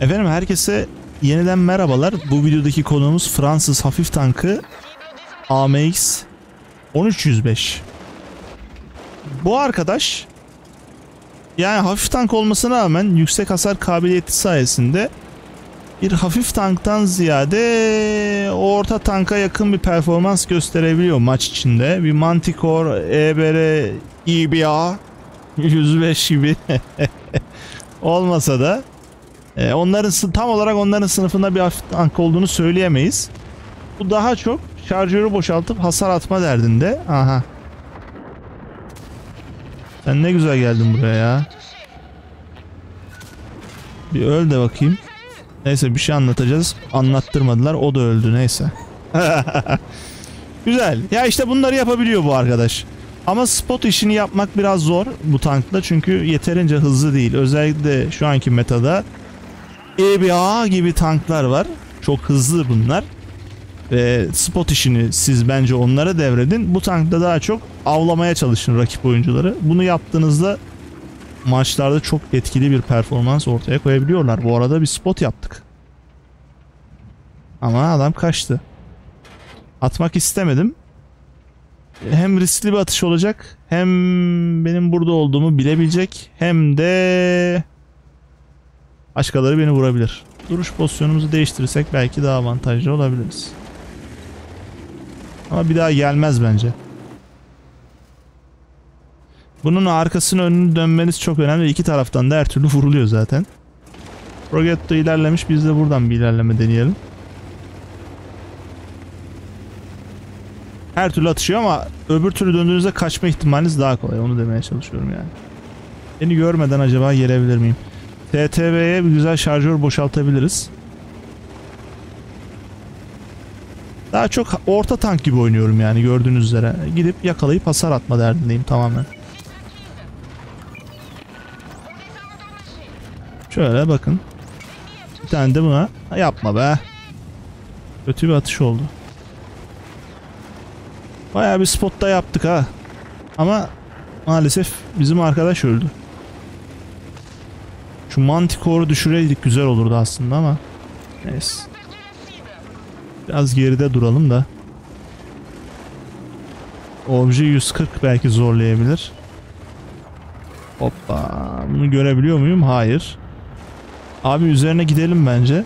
Efendim herkese yeniden merhabalar. Bu videodaki konuğumuz Fransız hafif tankı AMX 13 105. Bu arkadaş yani hafif tank olmasına rağmen yüksek hasar kabiliyeti sayesinde bir hafif tanktan ziyade orta tanka yakın bir performans gösterebiliyor maç içinde. Bir Manticore, EBR, EBR 105 gibi olmasa da onların tam olarak onların sınıfında bir hafif tank olduğunu söyleyemeyiz. Bu daha çok şarjörü boşaltıp hasar atma derdinde. Aha. Sen ne güzel geldin buraya ya. Bir öl de bakayım. Neyse bir şey anlatacağız. Anlattırmadılar. O da öldü neyse. Güzel. Ya işte bunları yapabiliyor bu arkadaş. Ama spot işini yapmak biraz zor bu tankla. Çünkü yeterince hızlı değil. Özellikle şu anki metada EBA gibi tanklar var. Çok hızlı bunlar. Spot işini siz bence onlara devredin. Bu tankta daha çok avlamaya çalışın rakip oyuncuları. Bunu yaptığınızda maçlarda çok etkili bir performans ortaya koyabiliyorlar. Bu arada bir spot yaptık. Ama adam kaçtı. Atmak istemedim. Hem riskli bir atış olacak, hem benim burada olduğumu bilebilecek, hem de başkaları beni vurabilir. Duruş pozisyonumuzu değiştirirsek belki daha avantajlı olabiliriz. Ama bir daha gelmez bence. Bunun arkasını önünü dönmeniz çok önemli. İki taraftan da her türlü vuruluyor zaten. Rocket de ilerlemiş. Biz de buradan bir ilerleme deneyelim. Her türlü atışıyor ama öbür türlü döndüğünüzde kaçma ihtimaliniz daha kolay. Onu demeye çalışıyorum yani. Beni görmeden acaba gelebilir miyim? TTV'ye bir güzel şarjör boşaltabiliriz. Daha çok orta tank gibi oynuyorum yani gördüğünüz üzere. Gidip yakalayıp hasar atma derdindeyim tamamen. Şöyle bakın. Bir tane de buna yapma be. Kötü bir atış oldu. Bayağı bir spotta yaptık ha. Ama maalesef bizim arkadaş öldü. Şu Manticore'u düşüreydik güzel olurdu aslında ama. Neyse. Biraz geride duralım da. Obje 140 belki zorlayabilir. Hoppa. Bunu görebiliyor muyum? Hayır. Abi üzerine gidelim bence.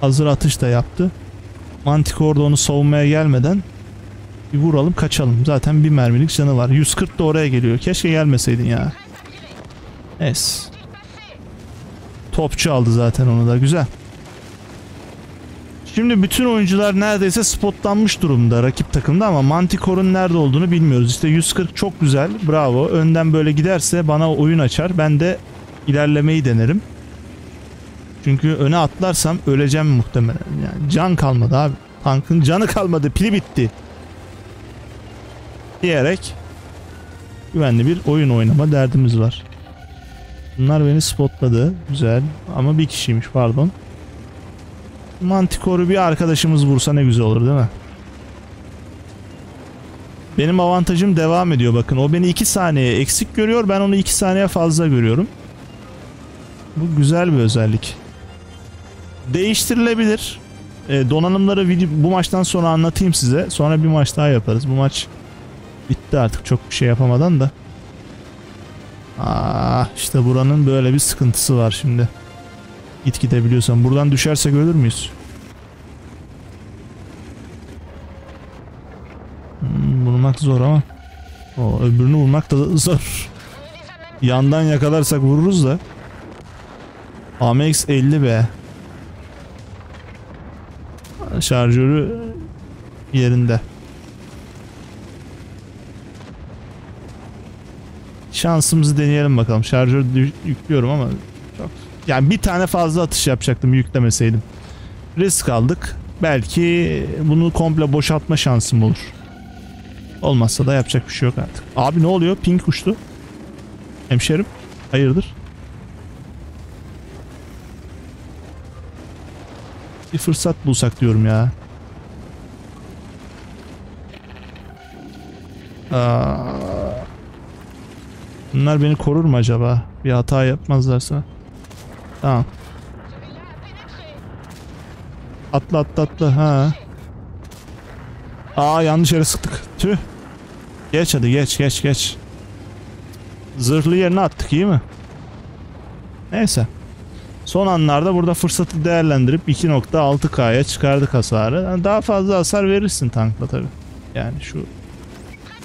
Hazır atış da yaptı. Manticore da onu savunmaya gelmeden bir vuralım kaçalım. Zaten bir mermilik canı var. 140 da oraya geliyor. Keşke gelmeseydin ya. Es. Topçu aldı zaten onu da. Güzel. Şimdi bütün oyuncular neredeyse spotlanmış durumda rakip takımda ama Manticore'un nerede olduğunu bilmiyoruz. İşte 140 çok güzel. Bravo. Önden böyle giderse bana oyun açar. Ben de ilerlemeyi denerim. Çünkü öne atlarsam öleceğim muhtemelen. Yani can kalmadı abi. Tankın canı kalmadı. Pili bitti. Diyerek güvenli bir oyun oynama derdimiz var. Bunlar beni spotladı. Güzel. Ama bir kişiymiş pardon. Manticore'u bir arkadaşımız vursa ne güzel olur değil mi? Benim avantajım devam ediyor bakın. O beni 2 saniye eksik görüyor. Ben onu 2 saniye fazla görüyorum. Bu güzel bir özellik. Değiştirilebilir. Donanımları bu maçtan sonra anlatayım size. Sonra bir maç daha yaparız. Bu maç bitti artık. Çok bir şey yapamadan da. Ah işte buranın böyle bir sıkıntısı var şimdi. Git gidebiliyorsan. Buradan düşersek ölür müyüz? Bulmak zor ama. O öbürünü bulmak da zor. Yandan yakalarsak vururuz da. AMX 50B. Şarjörü yerinde. Şansımızı deneyelim bakalım. Şarjörü yüklüyorum ama çok. Yani bir tane fazla atış yapacaktım yüklemeseydim. Risk aldık. Belki bunu komple boşaltma şansım olur. Olmazsa da yapacak bir şey yok artık. Abi ne oluyor? Pink uçtu. Hemşerim. Hayırdır? 1 fırsat bulsak diyorum ya. Bunlar beni korur mu acaba? Bir hata yapmazlarsa. Tamam. Atla atla atla. Ha. Aa, yanlış yere sıktık. Tüh. Geç hadi, geç geç geç. Zırhlı yerine attık, iyi mi? Neyse. Son anlarda burada fırsatı değerlendirip 2.6K'ya çıkardık hasarı. Yani daha fazla hasar verirsin tankla tabi. Yani şu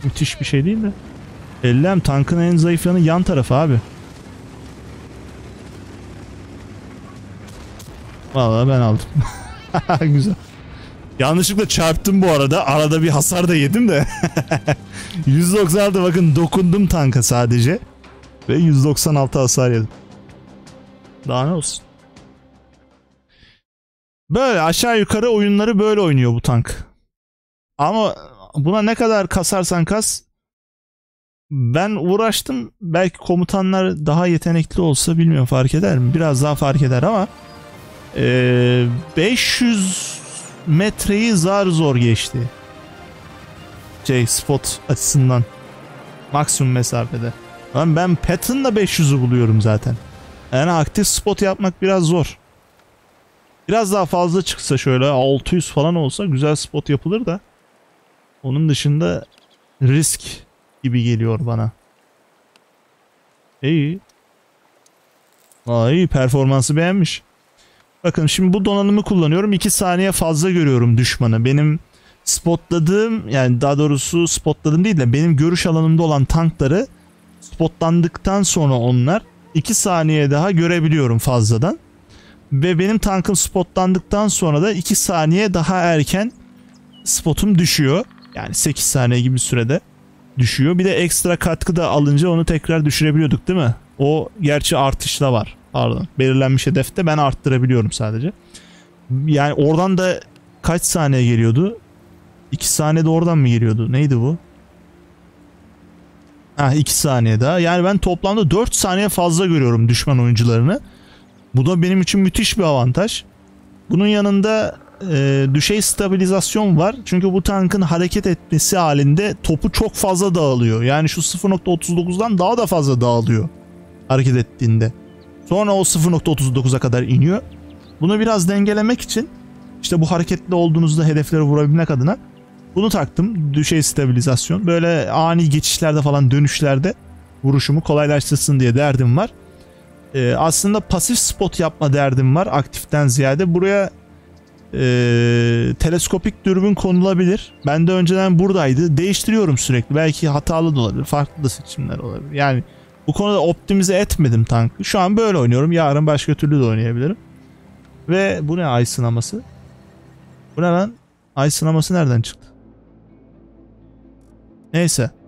müthiş bir şey değil de. 50M tankın en zayıf yanı yan tarafı abi. Vallahi ben aldım. Güzel. Yanlışlıkla çarptım bu arada. Arada bir hasar da yedim de. 196 bakın, dokundum tanka sadece. Ve 196 hasar yedim. Daha ne olsun. Böyle aşağı yukarı oyunları böyle oynuyor bu tank. Ama buna ne kadar kasarsan kas. Ben uğraştım. Belki komutanlar daha yetenekli olsa bilmiyorum fark eder mi? Biraz daha fark eder ama 500 metreyi zar zor geçti. Şey, spot açısından. Maksimum mesafede. Lan ben Patton'da 500'ü buluyorum zaten. Yani aktif spot yapmak biraz zor. Biraz daha fazla çıksa şöyle 600 falan olsa güzel spot yapılır da. Onun dışında risk gibi geliyor bana. İyi. İyi, performansı beğenmiş. Bakın şimdi bu donanımı kullanıyorum. 2 saniye fazla görüyorum düşmanı. Benim spotladığım, yani daha doğrusu spotladığım değil de benim görüş alanımda olan tankları spotlandıktan sonra onlar 2 saniye daha görebiliyorum fazladan. Ve benim tankım spotlandıktan sonra da 2 saniye daha erken spotum düşüyor. Yani 8 saniye gibi bir sürede düşüyor. Bir de ekstra katkı da alınca onu tekrar düşürebiliyorduk değil mi? O gerçi artışla var. Pardon. Belirlenmiş hedefte ben arttırabiliyorum sadece. Yani oradan da kaç saniye geliyordu? 2 saniye de oradan mı geliyordu? Neydi bu? Ha, 2 saniye daha. Yani ben toplamda 4 saniye fazla görüyorum düşman oyuncularını. Bu da benim için müthiş bir avantaj. Bunun yanında düşey stabilizasyon var. Çünkü bu tankın hareket etmesi halinde topu çok fazla dağılıyor. Yani şu 0.39'dan daha da fazla dağılıyor hareket ettiğinde. Sonra o 0.39'a kadar iniyor. Bunu biraz dengelemek için işte bu hareketli olduğunuzda hedefleri vurabilmek adına bunu taktım. Düşey stabilizasyon. Böyle ani geçişlerde falan, dönüşlerde vuruşumu kolaylaştırsın diye derdim var. Aslında pasif spot yapma derdim var aktiften ziyade. Buraya teleskopik dürbün konulabilir. Ben de önceden buradaydı. Değiştiriyorum sürekli. Belki hatalı da olabilir. Farklı da seçimler olabilir. Yani bu konuda optimize etmedim tankı. Şu an böyle oynuyorum. Yarın başka türlü de oynayabilirim. Ve bu ne ay sınaması? Bu ne lan? Ay sınaması nereden çıktı? Neyse.